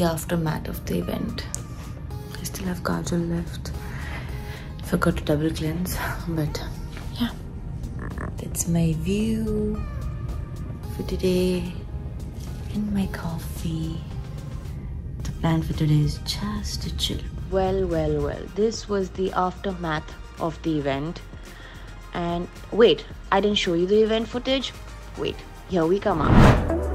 the aftermath of the event. I still have kajal left. Forgot to double cleanse, but yeah. That's my view for today and my coffee. The plan for today is just to chill. Well, this was the aftermath of the event. And wait, I didn't show you the event footage. Wait, here we come up.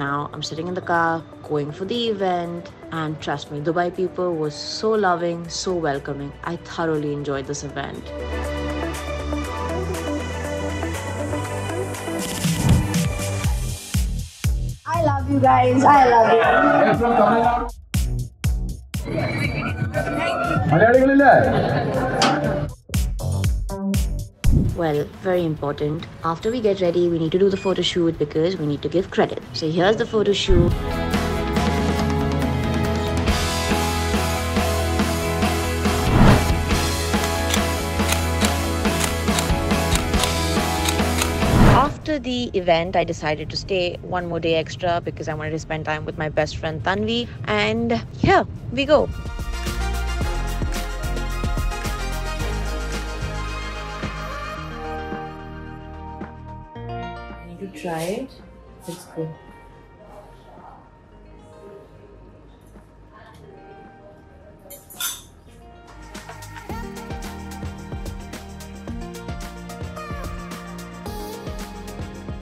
Now I'm sitting in the car going for the event, and trust me, Dubai people were so loving, so welcoming. I thoroughly enjoyed this event. I love you guys. I love you. Well, very important. After we get ready, we need to do the photo shoot because we need to give credit. So here's the photo shoot. After the event, I decided to stay one more day extra because I wanted to spend time with my best friend Tanvi. And here we go. I need to try it. It's good.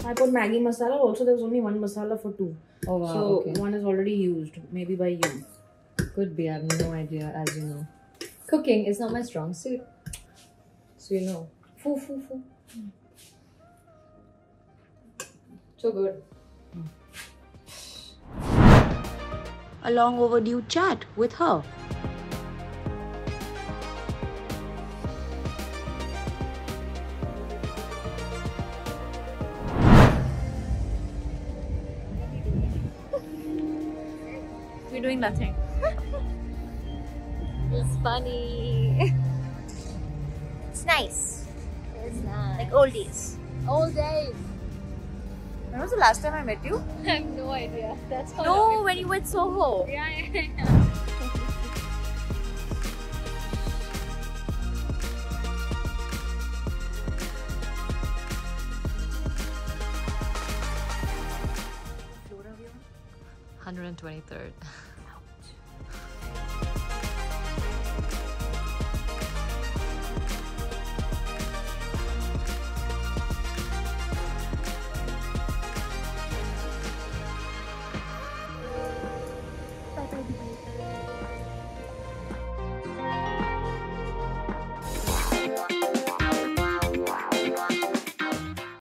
I put Maggi masala. Also, there was only one masala for two. Oh wow! So okay. One is already used, maybe by you. Could be. I have no idea. As you know, cooking is not my strong suit. So you know. Foo. So good. A long overdue chat with her. We're doing nothing. It's funny. It's nice. It's nice. Like old days. Old days. When was the last time I met you? I have no idea. That's how. No, when you were at Soho. Yeah. Flora view. 123rd.